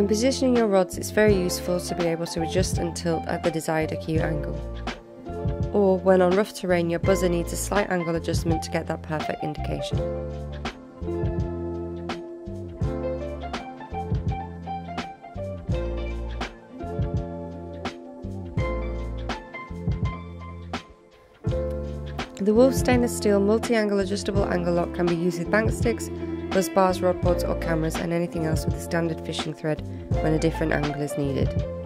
When positioning your rods, it's very useful to be able to adjust and tilt at the desired acute angle. Or when on rough terrain, your buzzer needs a slight angle adjustment to get that perfect indication. The Wolf Stainless Steel Multi-Angle Adjustable Angle Lock can be used with bank sticks, buzz bars, rod pods or cameras and anything else with a standard fishing thread when a different angle is needed.